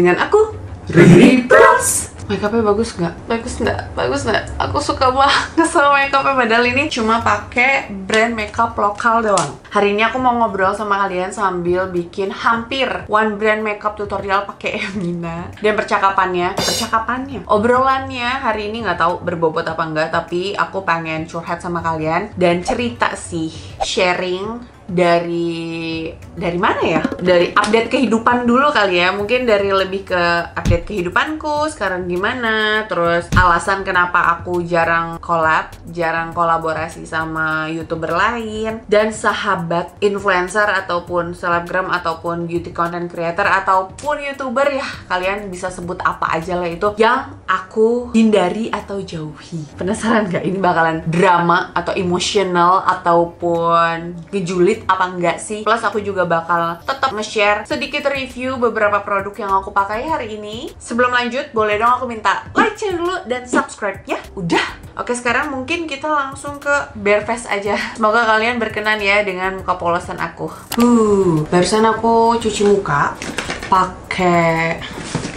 dengan aku Ririe Prameswari. Makeupnya bagus nggak? Bagus nggak? Bagus nggak? Aku suka banget sama makeupnya, padahal ini cuma pakai brand makeup lokal doang. Hari ini aku mau ngobrol sama kalian sambil bikin hampir one brand makeup tutorial pakai Emina. Dan percakapannya, obrolannya hari ini nggak tahu berbobot apa enggak, tapi aku pengen curhat sama kalian dan cerita sih, sharing. Dari mana ya? Dari update kehidupan dulu kali ya. Mungkin dari lebih ke update kehidupanku sekarang gimana, terus alasan kenapa aku jarang kolaborasi sama YouTuber lain, dan sahabat influencer ataupun selebgram ataupun beauty content creator ataupun YouTuber ya. Kalian bisa sebut apa aja lah itu yang aku hindari atau jauhi. Penasaran gak ini bakalan drama atau emosional ataupun ngejulit apa enggak sih? Plus aku juga bakal tetap nge-share sedikit review beberapa produk yang aku pakai hari ini. Sebelum lanjut, boleh dong aku minta like channel dulu dan subscribe ya? Udah. Oke, sekarang mungkin kita langsung ke bare face aja. Semoga kalian berkenan ya dengan muka polosan aku. Barusan aku cuci muka pakai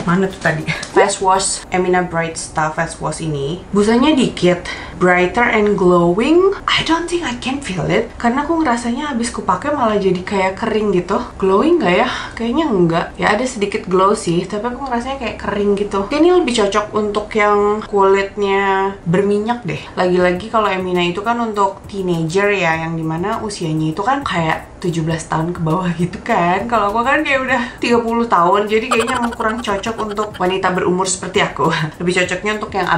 mana tuh tadi? Face wash Emina Bright Stuff Face Wash ini. Busanya dikit, brighter and glowing. I don't think I can feel it, karena aku ngerasanya habis kupakai malah jadi kayak kering gitu. Glowing nggak ya? Kayaknya enggak. Ya ada sedikit glow sih, tapi aku ngerasanya kayak kering gitu. Ini lebih cocok untuk yang kulitnya berminyak deh. Lagi-lagi kalau Emina itu kan untuk teenager ya, yang dimana usianya itu kan kayak 17 tahun ke bawah gitu kan. Kalau aku kan kayak udah 30 tahun, jadi kayaknya kurang cocok untuk wanita berumur seperti aku. Lebih cocoknya untuk yang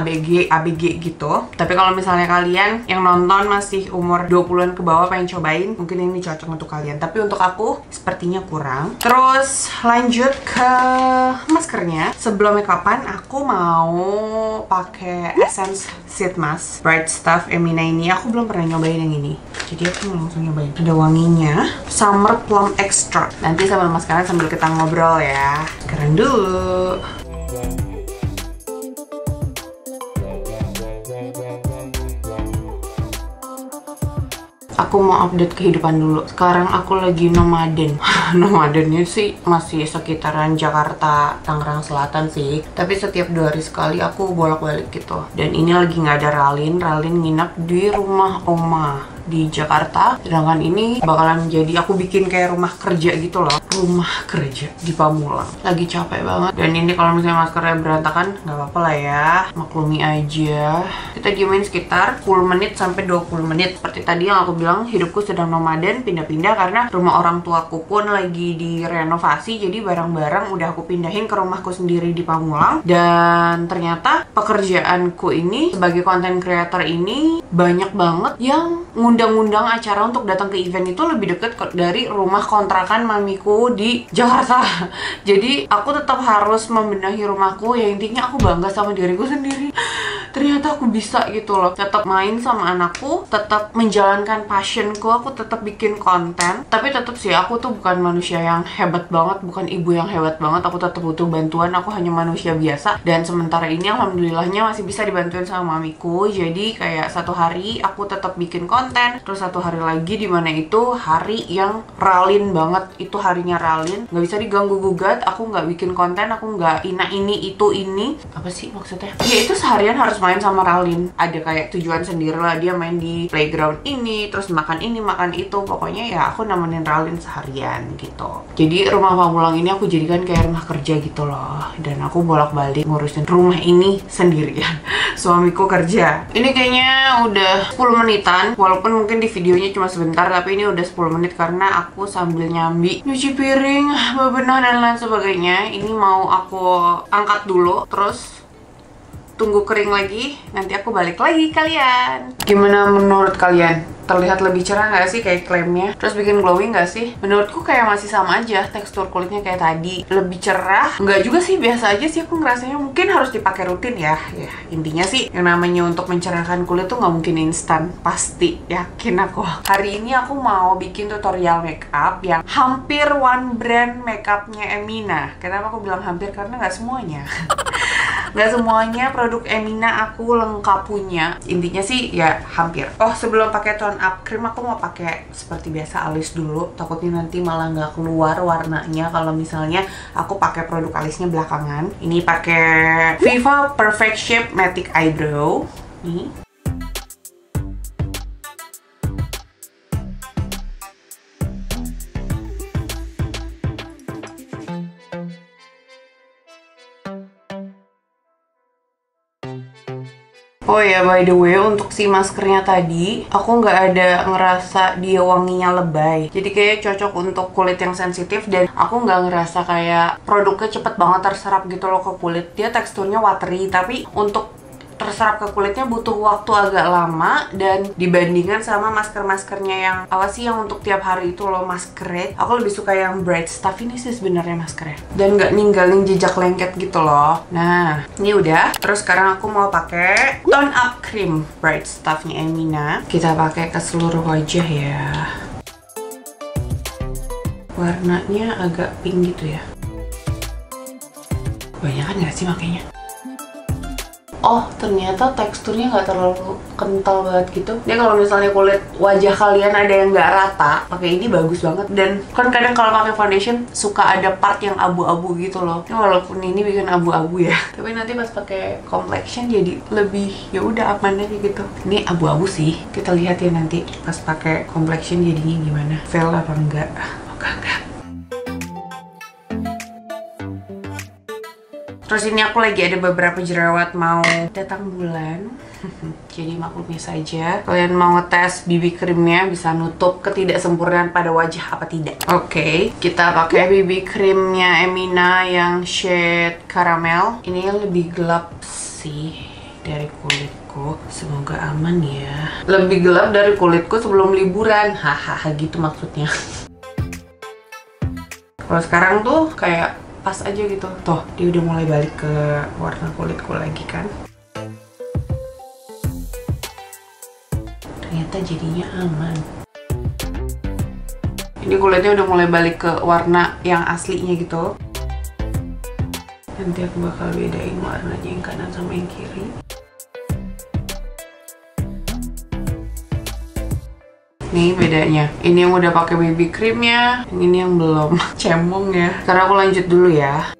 ABG gitu. Tapi kalau misalnya kalian yang nonton masih umur 20-an ke bawah pengen cobain, mungkin ini cocok untuk kalian. Tapi untuk aku sepertinya kurang. Terus lanjut ke maskernya. Sebelum makeupan aku mau pakai Essence Sheet Mask Bright Stuff Emina ini. Aku belum pernah nyobain yang ini, jadi aku mau langsung nyobain. Ada wanginya, Summer Plum Extract. Nanti sambil maskaran sambil kita ngobrol ya. Keren dulu. Aku mau update kehidupan dulu. Sekarang aku lagi nomaden. Nomadennya sih masih sekitaran Jakarta, Tangerang Selatan sih. Tapi setiap 2 hari sekali aku bolak-balik gitu. Dan ini lagi nggak ada Ralin. Ralin nginap di rumah oma di Jakarta. Sedangkan ini bakalan jadi aku bikin kayak rumah kerja gitu loh. Rumah kerja di Pamulang. Lagi capek banget. Dan ini kalau misalnya maskernya berantakan nggak apa-apa lah ya, maklumi aja. Kita diemin sekitar 10 menit sampai 20 menit. Seperti tadi yang aku bilang, hidupku sedang nomaden, pindah-pindah karena rumah orang tuaku pun lagi direnovasi. Jadi barang-barang udah aku pindahin ke rumahku sendiri di Pamulang. Dan ternyata pekerjaanku ini sebagai content creator ini banyak banget yang undang-undang acara untuk datang ke event itu lebih deket dari rumah kontrakan mamiku di Jakarta. Jadi aku tetap harus membenahi rumahku. Ya intinya aku bangga sama diriku sendiri. Ternyata aku bisa gitu loh. Tetap main sama anakku, tetap menjalankan passionku, aku tetap bikin konten. Tapi tetap sih aku tuh bukan manusia yang hebat banget, bukan ibu yang hebat banget. Aku tetap butuh bantuan, aku hanya manusia biasa. Dan sementara ini alhamdulillahnya masih bisa dibantuin sama mamiku. Jadi kayak 1 hari aku tetap bikin konten, terus 1 hari lagi dimana itu hari yang Ralin banget. Itu harinya Ralin, nggak bisa diganggu gugat. Aku nggak bikin konten, aku nggak ini itu ini apa sih maksudnya ya, itu seharian harus main sama Ralin. Ada kayak tujuan sendiri lah, dia main di playground ini, terus makan ini makan itu. Pokoknya ya aku nemenin Ralin seharian gitu. Jadi rumah Pamulang ini aku jadikan kayak rumah kerja gitu loh. Dan aku bolak-balik ngurusin rumah ini sendirian. Suamiku kerja. Ini kayaknya udah 10 menitan, walaupun mungkin di videonya cuma sebentar, tapi ini udah 10 menit karena aku sambil nyambi, nyuci piring, bebenah dan lain sebagainya. Ini mau aku angkat dulu, terus tunggu kering lagi, nanti aku balik lagi kalian. Gimana menurut kalian? Terlihat lebih cerah nggak sih kayak klaimnya? Terus bikin glowing nggak sih? Menurutku kayak masih sama aja tekstur kulitnya kayak tadi. Lebih cerah? Nggak juga sih, biasa aja sih aku ngerasanya. Mungkin harus dipakai rutin ya. Ya intinya sih yang namanya untuk mencerahkan kulit tuh nggak mungkin instan. Pasti, yakin aku. Hari ini aku mau bikin tutorial makeup yang hampir one brand makeupnya Emina. Kenapa aku bilang hampir? Karena nggak semuanya. Nggak semuanya produk Emina aku lengkap punya. Intinya sih ya hampir. Oh, sebelum pakai tone up cream aku mau pakai seperti biasa alis dulu. Takutnya nanti malah nggak keluar warnanya kalau misalnya aku pakai produk alisnya belakangan. Ini pakai Viva Perfect Shape Matic Eyebrow. Nih. Oh ya, by the way, untuk si maskernya tadi, aku nggak ada ngerasa dia wanginya lebay. Jadi kayak cocok untuk kulit yang sensitif, dan aku nggak ngerasa kayak produknya cepet banget terserap gitu loh ke kulit. Dia teksturnya watery, tapi untuk terserap ke kulitnya butuh waktu agak lama, dan dibandingkan sama masker-maskernya yang apa sih yang untuk tiap hari itu loh, maskerade, aku lebih suka yang Bright Stuff ini sih sebenarnya maskernya, dan nggak ninggalin jejak lengket gitu loh. Nah, ini udah. Terus sekarang aku mau pakai Tone Up Cream Bright Stuffnya Emina. Kita pakai ke seluruh wajah ya. Warnanya agak pink gitu ya. Banyakan nggak sih makanya? Oh, ternyata teksturnya nggak terlalu kental banget gitu. Jadi kalau misalnya kulit wajah kalian ada yang nggak rata, pakai ini bagus banget. Dan kan kadang kalau pakai foundation suka ada part yang abu-abu gitu loh. Ini walaupun ini bikin abu-abu ya, tapi nanti pas pakai complexion jadi lebih ya udah aman aja gitu. Ini abu-abu sih. Kita lihat ya nanti pas pakai complexion jadinya gimana. Fail apa enggak? Oke, enggak. Terus ini aku lagi ada beberapa jerawat mau datang bulan. Jadi maklumi saja. Kalian mau ngetes BB creamnya bisa nutup ketidaksempurnaan pada wajah apa tidak. Oke, kita pakai BB creamnya Emina yang shade caramel. Ini lebih gelap sih dari kulitku. Semoga aman ya. Lebih gelap dari kulitku sebelum liburan. Hahaha gitu maksudnya. Kalau sekarang tuh kayak pas aja gitu. Tuh, dia udah mulai balik ke warna kulitku lagi kan. Ternyata jadinya aman. Ini kulitnya udah mulai balik ke warna yang aslinya gitu. Nanti aku bakal bedain warnanya yang kanan sama yang kiri. Nih bedanya, ini yang udah pakai BB creamnya, yang ini yang belum. Cemong ya. Sekarang aku lanjut dulu ya.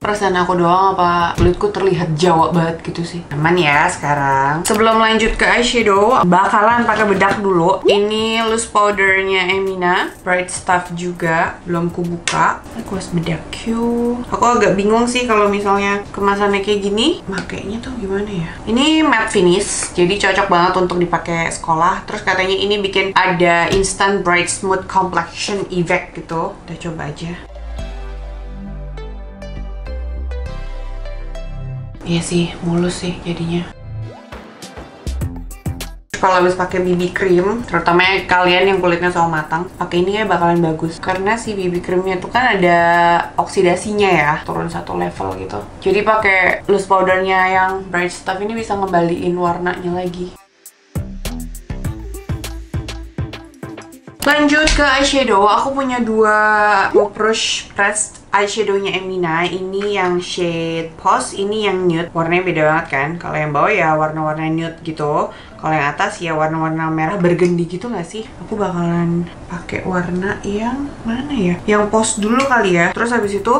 Perasaan aku doang apa kulitku terlihat Jawa banget gitu sih? Aman ya sekarang. Sebelum lanjut ke eyeshadow, bakalan pakai bedak dulu. Ini loose powdernya Emina, Bright Stuff juga. Belum kubuka. Aku harus bedak cute. Aku agak bingung sih kalau misalnya kemasannya kayak gini, makainya tuh gimana ya? Ini matte finish, jadi cocok banget untuk dipakai sekolah. Terus katanya ini bikin ada instant bright smooth complexion effect gitu. Kita coba aja. Iya sih, mulus sih jadinya. Kalau habis pakai BB cream, terutama kalian yang kulitnya sawo matang, pakai ini kayak bakalan bagus. Karena si BB creamnya itu kan ada oksidasinya ya, turun satu level gitu. Jadi pakai loose powdernya yang Bright Stuff ini bisa ngembaliin warnanya lagi. Lanjut ke eyeshadow, aku punya dua Mop Brush Pressed eyeshadownya Emina. Ini yang shade Post, ini yang nude. Warnanya beda banget kan, kalau yang bawah ya warna-warna nude gitu. Kalau yang atas ya warna-warna merah burgundy gitu gak sih? Aku bakalan pakai warna yang mana ya? Yang Post dulu kali ya, terus habis itu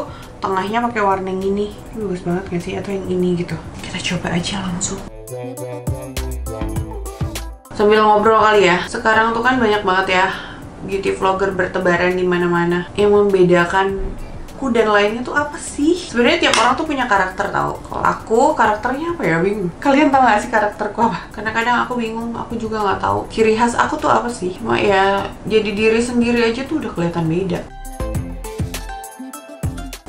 tengahnya pakai warna yang ini. Ini bagus banget gak sih? Atau yang ini gitu. Kita coba aja langsung. Sambil ngobrol kali ya. Sekarang tuh kan banyak banget ya beauty vlogger bertebaran di mana-mana. Yang membedakanku dan lainnya tuh apa sih? Sebenarnya tiap orang tuh punya karakter tau. Kalau aku karakternya apa ya, bingung. Kalian tau gak sih karakterku apa? Kadang-kadang aku bingung, aku juga nggak tahu ciri khas aku tuh apa sih. Cuma ya jadi diri sendiri aja tuh udah kelihatan beda.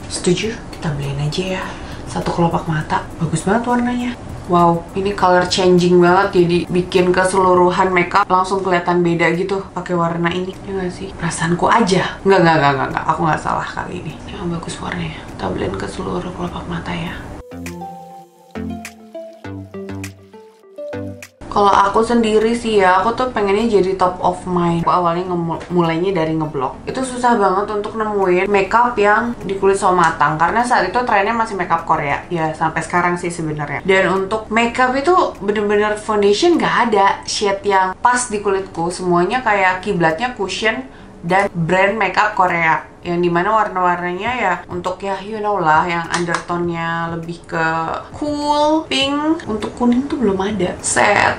Setuju? Kita beliin aja ya satu kelopak mata. Bagus banget warnanya. Wow, ini color changing banget, jadi bikin keseluruhan makeup langsung kelihatan beda gitu pakai warna ini. Ya nggak sih? Perasaanku aja. Nggak. Aku nggak salah kali ini. Yang bagus warnanya. Kita blend ke seluruh kelopak mata ya. Kalau aku sendiri sih ya, aku tuh pengennya jadi top of mind. Aku awalnya mulainya dari ngeblok. Itu susah banget untuk nemuin makeup yang di kulit sawo matang, karena saat itu trennya masih makeup Korea. Ya sampai sekarang sih sebenarnya. Dan untuk makeup itu bener-bener foundation gak ada shade yang pas di kulitku. Semuanya kayak kiblatnya cushion dan brand makeup Korea, yang dimana warna-warnanya ya untuk ya you know lah, yang undertone-nya lebih ke cool, pink. Untuk kuning tuh belum ada. Sad,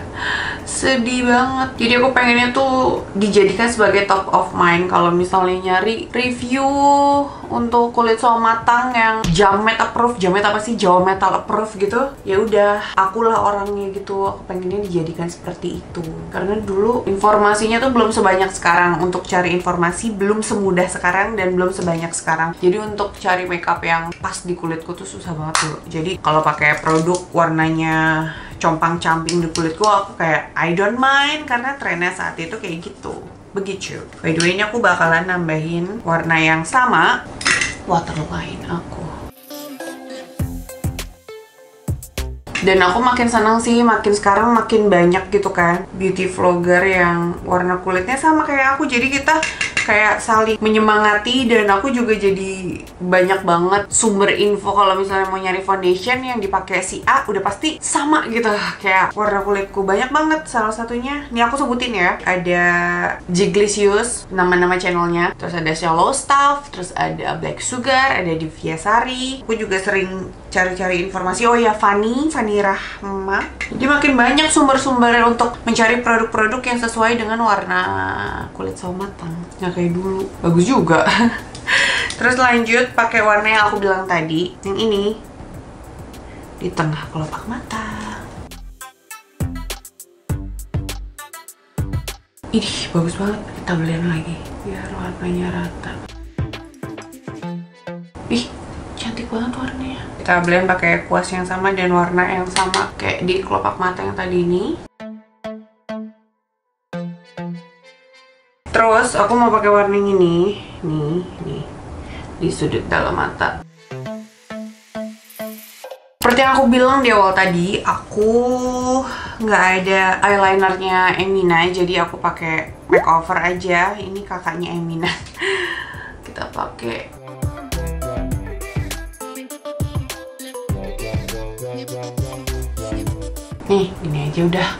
sedih banget. Jadi aku pengennya tuh dijadikan sebagai top of mind. Kalau misalnya nyari review untuk kulit sawo matang yang jamet approve, jamet apa sih, jawa metal approve gitu, ya udah akulah orangnya gitu. Aku pengennya dijadikan seperti itu, karena dulu informasinya tuh belum sebanyak sekarang. Untuk cari informasi belum semudah sekarang dan belum sebanyak sekarang. Jadi untuk cari makeup yang pas di kulitku tuh susah banget dulu. Jadi kalau pakai produk warnanya compang-camping di kulitku, aku kayak I don't mind, karena trennya saat itu kayak gitu. Begitu. By the way, ini aku bakalan nambahin warna yang sama waterline aku. Dan aku makin senang sih, makin sekarang makin banyak gitu kan beauty vlogger yang warna kulitnya sama kayak aku. Jadi kita kayak saling menyemangati, dan aku juga jadi banyak banget sumber info. Kalau misalnya mau nyari foundation yang dipakai si A udah pasti sama gitu, kayak warna kulitku. Banyak banget, salah satunya nih aku sebutin ya, ada Giglicious, nama-nama channelnya, terus ada Shallow Stuff, terus ada Black Sugar, ada Divya Sari. Aku juga sering cari-cari informasi. Oh ya, Fanny Rahma. Jadi makin banyak sumber-sumber untuk mencari produk-produk yang sesuai dengan warna kulit sawo matang, nggak kayak dulu. Bagus juga. Terus lanjut pakai warna yang aku bilang tadi, yang ini di tengah kelopak mata. Ih, bagus banget. Kita beliin lagi biar warnanya rata. Ih, cantik banget warnanya. Kita beliin pakai kuas yang sama dan warna yang sama kayak di kelopak mata yang tadi ini. Terus aku mau pakai warna yang ini, nih di sudut dalam mata. Seperti yang aku bilang di awal tadi, aku nggak ada eyelinernya Emina, jadi aku pakai Makeover aja. Ini kakaknya Emina. Kita pakai. Nih, gini aja udah.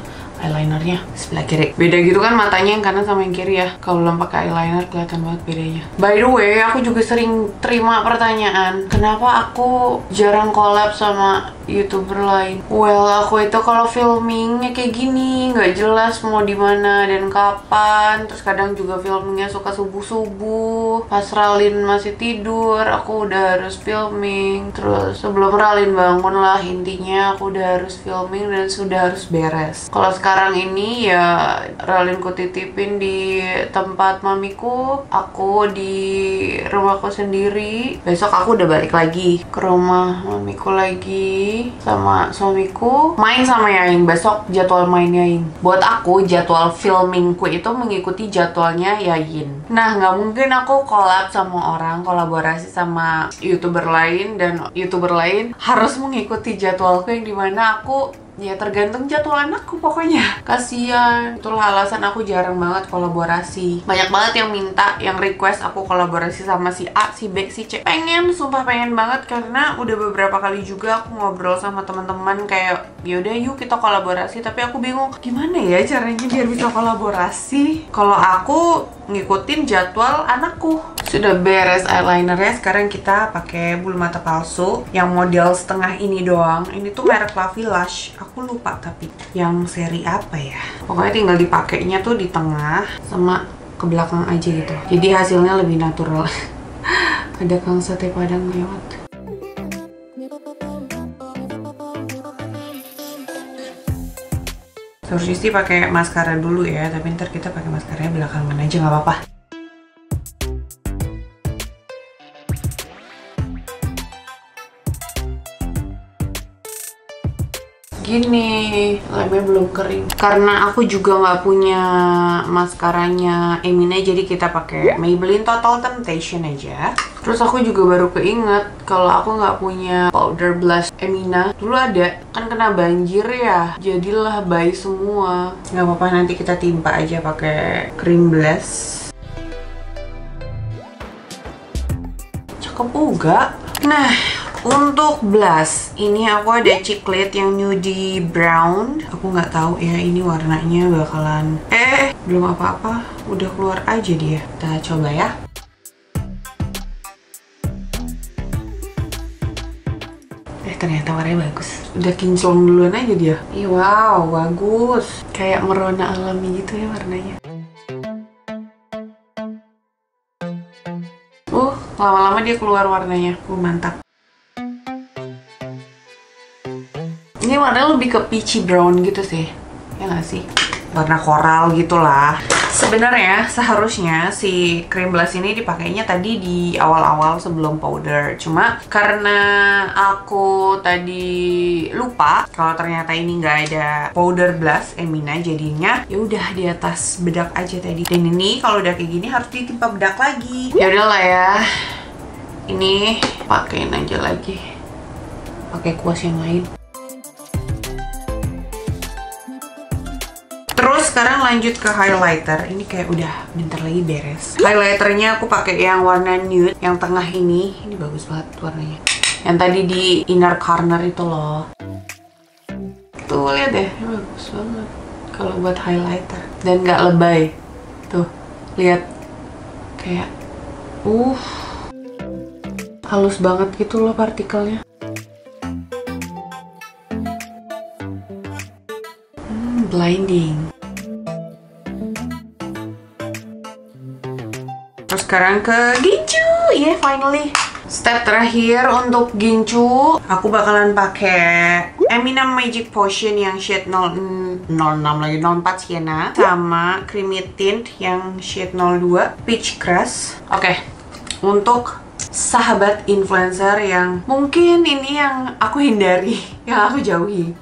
Eyelinernya sebelah kiri. Beda gitu kan matanya yang kanan sama yang kiri ya. Kalau belum pakai eyeliner kelihatan banget bedanya. By the way, aku juga sering terima pertanyaan, kenapa aku jarang collab sama YouTuber lain? Well, aku itu kalau filmingnya kayak gini, nggak jelas mau di mana dan kapan. Terus kadang juga filmingnya suka subuh-subuh. Pas Ralin masih tidur, aku udah harus filming. Terus sebelum Ralin bangun lah, intinya aku udah harus filming dan sudah harus beres. Kalau sekarang ini ya Ralinku titipin di tempat mamiku, aku di rumahku sendiri. Besok aku udah balik lagi ke rumah mamiku lagi sama suamiku. Main sama Yaing, besok jadwal main Yaing. Buat aku jadwal filmingku itu mengikuti jadwalnya Yaing. Nah, nggak mungkin aku collab sama orang, kolaborasi sama YouTuber lain, dan YouTuber lain harus mengikuti jadwalku yang dimana aku ya tergantung jadwal anakku pokoknya. Kasian. Itulah alasan aku jarang banget kolaborasi. Banyak banget yang minta, yang request aku kolaborasi sama si A, si B, si C. Pengen, sumpah pengen banget, karena udah beberapa kali juga aku ngobrol sama teman-teman kayak yaudah yuk kita kolaborasi, tapi aku bingung gimana ya caranya biar bisa kolaborasi. Kalau aku ngikutin jadwal anakku. Sudah beres eyelinernya, sekarang kita pakai bulu mata palsu yang model setengah ini doang. Ini tuh merek Lavie Lash, aku lupa tapi yang seri apa ya. Pokoknya tinggal dipakainya tuh di tengah sama ke belakang aja gitu. Jadi hasilnya lebih natural. Ada Kang Sate Padang lewat. Terus Isti pakai maskara dulu ya, tapi ntar kita pakai maskaranya belakangan aja, nggak apa-apa. segini, lemnya belum kering. Karena aku juga nggak punya maskaranya Emina, jadi kita pakai Maybelline Total Temptation aja. Terus aku juga baru keinget kalau aku nggak punya powder blush Emina. Dulu ada, kan kena banjir ya, jadilah bayi semua. Nggak apa-apa, nanti kita timpa aja pakai cream blush. Cakep juga. Nah, untuk blush, ini aku ada ciclet yang nudie brown. Aku nggak tahu ya ini warnanya bakalan... belum apa-apa, udah keluar aja dia. Kita coba ya. Ternyata warnanya bagus. Udah kinclong duluan aja dia. Ih, wow, bagus. Kayak merona alami gitu ya warnanya. Lama-lama dia keluar warnanya. Mantap. Ini warnanya lebih ke peachy brown gitu sih, ya nggak sih? Warna koral gitulah. Sebenarnya seharusnya si cream blush ini dipakainya tadi di awal-awal sebelum powder. Cuma karena aku tadi lupa kalau ternyata ini nggak ada powder blush Emina, jadinya ya udah di atas bedak aja tadi. Dan ini kalau udah kayak gini harus ditimpa bedak lagi. Ya udahlah ya. Ini pakein aja lagi. Pakai kuas yang lain. Terus sekarang lanjut ke highlighter. Ini kayak udah bentar lagi beres. Highlighternya aku pakai yang warna nude, yang tengah ini. Ini bagus banget warnanya. Yang tadi di inner corner itu loh. Tuh lihat deh, ini bagus banget kalau buat highlighter dan nggak lebay. Tuh lihat, kayak halus banget gitu loh partikelnya. Blinding. Terus sekarang ke gincu, finally. Step terakhir untuk gincu, aku bakalan pakai Emina Magic Potion yang shade 04 Sienna sama Creamy Tint yang shade 02 Peach Crush. Oke, untuk sahabat influencer yang mungkin ini yang aku hindari, yang aku jauhi.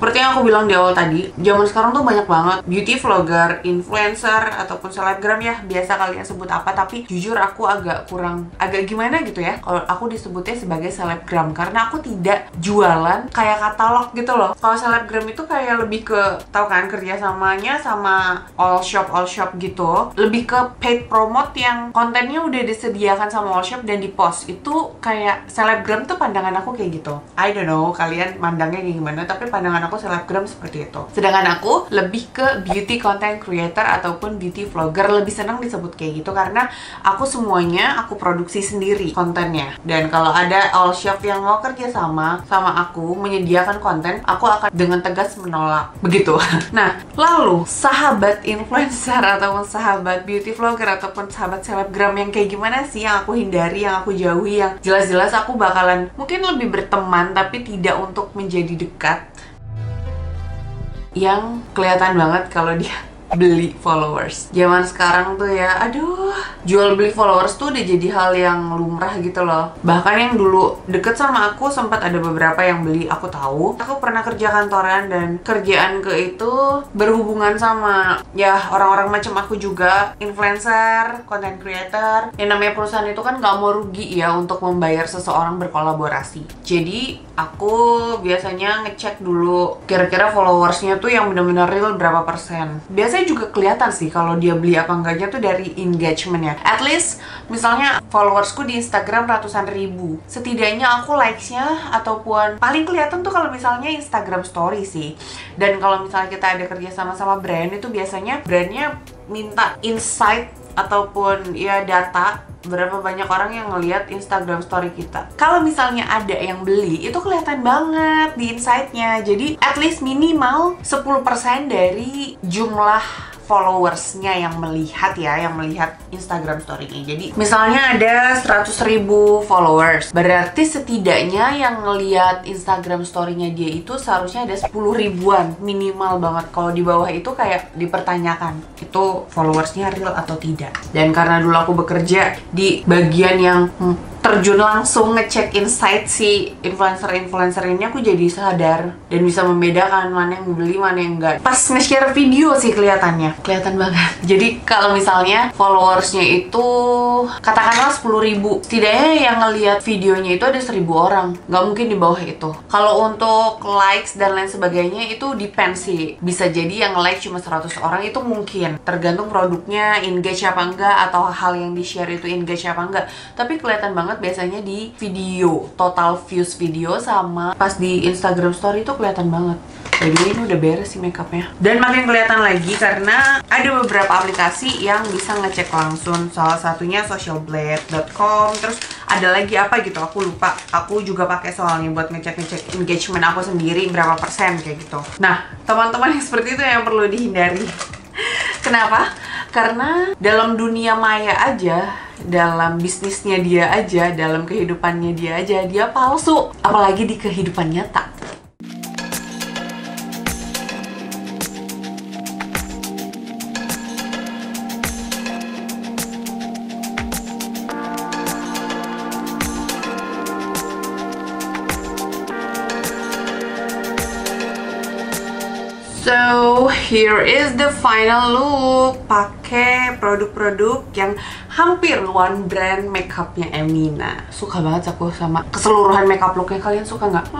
Seperti yang aku bilang di awal tadi, zaman sekarang tuh banyak banget beauty vlogger, influencer, ataupun selebgram ya, biasa kalian sebut apa, tapi jujur aku agak kurang, agak gimana gitu ya, kalau aku disebutnya sebagai selebgram, karena aku tidak jualan kayak katalog gitu loh. Kalau selebgram itu kayak lebih ke, tau kan, kerjasamanya sama all shop gitu, lebih ke paid promote yang kontennya udah disediakan sama all shop dan dipost. Itu kayak selebgram tuh pandangan aku kayak gitu. I don't know, kalian mandangnya kayak gimana, tapi pandangan aku selebgram seperti itu. Sedangkan aku lebih ke beauty content creator ataupun beauty vlogger, lebih senang disebut kayak gitu karena aku semuanya aku produksi sendiri kontennya. Dan kalau ada all shop yang mau kerja sama aku menyediakan konten, aku akan dengan tegas menolak begitu. Nah, lalu sahabat influencer ataupun sahabat beauty vlogger ataupun sahabat selebgram yang kayak gimana sih yang aku hindari, yang aku jauhi, yang jelas-jelas aku bakalan mungkin lebih berteman tapi tidak untuk menjadi dekat, yang kelihatan banget kalau dia beli followers. Zaman sekarang tuh ya, aduh, jual beli followers tuh udah jadi hal yang lumrah gitu loh. Bahkan yang dulu deket sama aku sempat ada beberapa yang beli, aku tahu. Aku pernah kerja kantoran dan kerjaan ke itu berhubungan sama ya orang-orang macam aku juga, influencer, content creator. Yang namanya perusahaan itu kan nggak mau rugi ya untuk membayar seseorang berkolaborasi. Jadi aku biasanya ngecek dulu kira-kira followersnya tuh yang benar-benar real berapa persen. Biasanya juga kelihatan sih kalau dia beli apa enggaknya tuh dari engagementnya. At least misalnya followersku di Instagram ratusan ribu, setidaknya aku likesnya ataupun paling kelihatan tuh kalau misalnya Instagram story sih. Dan kalau misalnya kita ada kerja sama brand, itu biasanya brandnya minta insight ataupun ya data berapa banyak orang yang ngelihat Instagram story kita. Kalau misalnya ada yang beli, itu kelihatan banget di insight-nya. Jadi at least minimal 10% dari jumlah followersnya yang melihat ya, yang melihat Instagram story-nya. Jadi misalnya ada 100.000 followers, berarti setidaknya yang ngelihat Instagram story-nya dia itu seharusnya ada 10 ribuan, minimal banget. Kalau di bawah itu kayak dipertanyakan itu followersnya real atau tidak. Dan karena dulu aku bekerja di bagian yang terjun langsung ngecek insight si influencer-influencer ini, aku jadi sadar dan bisa membedakan mana yang beli, mana yang enggak. Pas nge-share video sih kelihatannya, kelihatan banget. Jadi kalau misalnya followersnya itu katakanlah 10 ribu, setidaknya yang ngelihat videonya itu ada 1.000 orang, nggak mungkin di bawah itu. Kalau untuk likes dan lain sebagainya itu depends sih, bisa jadi yang like cuma 100 orang itu mungkin, tergantung produknya engage apa enggak, atau hal yang di-share itu engage apa enggak. Tapi kelihatan banget biasanya di video, total views video sama pas di Instagram story itu kelihatan banget. Jadi ini udah beres sih makeupnya. Dan makin kelihatan lagi karena ada beberapa aplikasi yang bisa ngecek langsung. Salah satunya socialblade.com, terus ada lagi apa gitu aku lupa. Aku juga pakai soalnya buat ngecek engagement aku sendiri berapa persen kayak gitu. Nah, teman-teman yang seperti itu yang perlu dihindari. Kenapa? Karena dalam dunia maya aja, dalam bisnisnya dia aja, dalam kehidupannya dia aja, dia palsu. Apalagi di kehidupan nyata. So, here is the final look. Pakai produk-produk yang hampir one brand makeupnya Emina. Suka banget aku sama keseluruhan makeup looknya. Kalian suka nggak?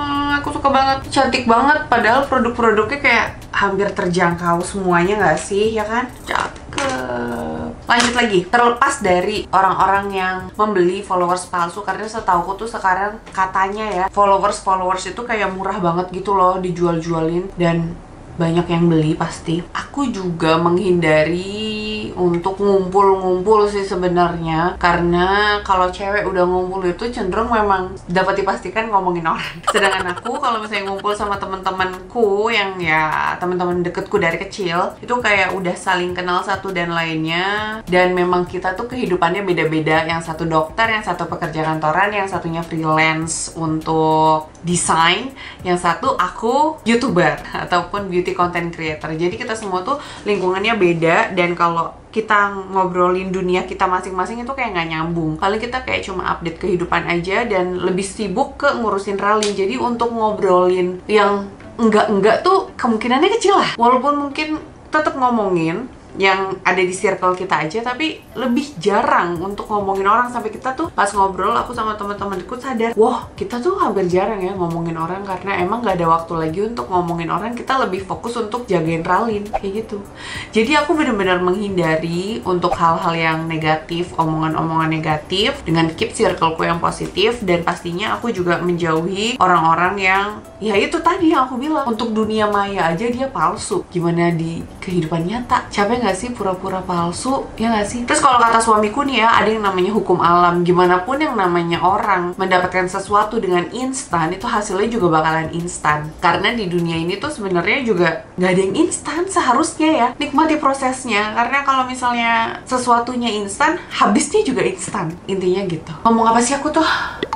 Aku suka banget. Cantik banget. Padahal produk-produknya kayak hampir terjangkau semuanya nggak sih? Ya kan? Cakep. Lanjut lagi. Terlepas dari orang-orang yang membeli followers palsu, karena setahuku tuh sekarang katanya ya, followers-followers itu kayak murah banget gitu loh, dijual-jualin dan banyak yang beli pasti. Aku juga menghindari untuk ngumpul-ngumpul sih sebenarnya, karena kalau cewek udah ngumpul itu cenderung memang dapat dipastikan ngomongin orang. Sedangkan aku kalau misalnya ngumpul sama temen-temenku yang ya temen-temen deketku dari kecil, itu kayak udah saling kenal satu dan lainnya, dan memang kita tuh kehidupannya beda-beda. Yang satu dokter, yang satu pekerja kantoran, yang satunya freelance untuk desain, yang satu aku YouTuber ataupun beauty content creator. Jadi kita semua tuh lingkungannya beda, dan kalau kita ngobrolin dunia kita masing-masing itu kayak nggak nyambung. Paling kita kayak cuma update kehidupan aja dan lebih sibuk ke ngurusin Ralin. Jadi untuk ngobrolin yang enggak-enggak tuh kemungkinannya kecil lah. Walaupun mungkin tetap ngomongin yang ada di circle kita aja, tapi lebih jarang untuk ngomongin orang. Sampai kita tuh pas ngobrol, aku sama teman-temanku sadar, wah kita tuh hampir jarang ya ngomongin orang, karena emang gak ada waktu lagi untuk ngomongin orang. Kita lebih fokus untuk jagain Ralin, kayak gitu. Jadi aku benar-benar menghindari untuk hal-hal yang negatif, omongan-omongan negatif, dengan keep circleku yang positif. Dan pastinya aku juga menjauhi orang-orang yang, ya itu tadi yang aku bilang, untuk dunia maya aja dia palsu, gimana di kehidupan nyata. Capek nggak sih pura-pura palsu, ya nggak sih? Terus kalau kata suamiku nih ya, ada yang namanya hukum alam. Gimana pun yang namanya orang mendapatkan sesuatu dengan instan, itu hasilnya juga bakalan instan. Karena di dunia ini tuh sebenarnya juga nggak ada yang instan seharusnya ya. Nikmati prosesnya, karena kalau misalnya sesuatunya instan, habisnya juga instan. Intinya gitu. Ngomong apa sih aku tuh?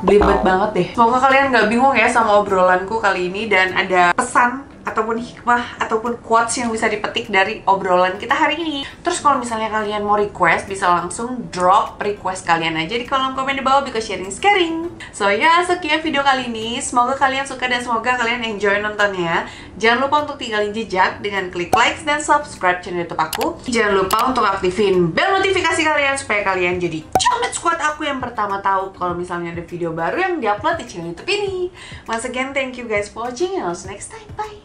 Belibet banget deh. Semoga kalian nggak bingung ya sama obrolanku kali ini, dan ada pesan ataupun hikmah, ataupun quotes yang bisa dipetik dari obrolan kita hari ini. Terus kalau misalnya kalian mau request, bisa langsung drop request kalian aja di kolom komen di bawah, because sharing is caring. So ya, sekian video kali ini. Semoga kalian suka dan semoga kalian enjoy nontonnya. Jangan lupa untuk tinggalin jejak dengan klik like dan subscribe channel YouTube aku. Jangan lupa untuk aktifin bel notifikasi kalian, supaya kalian jadi Comet Squad aku yang pertama tahu kalau misalnya ada video baru yang diupload di channel YouTube ini. Once again, thank you guys for watching, and I'll see you next time. Bye!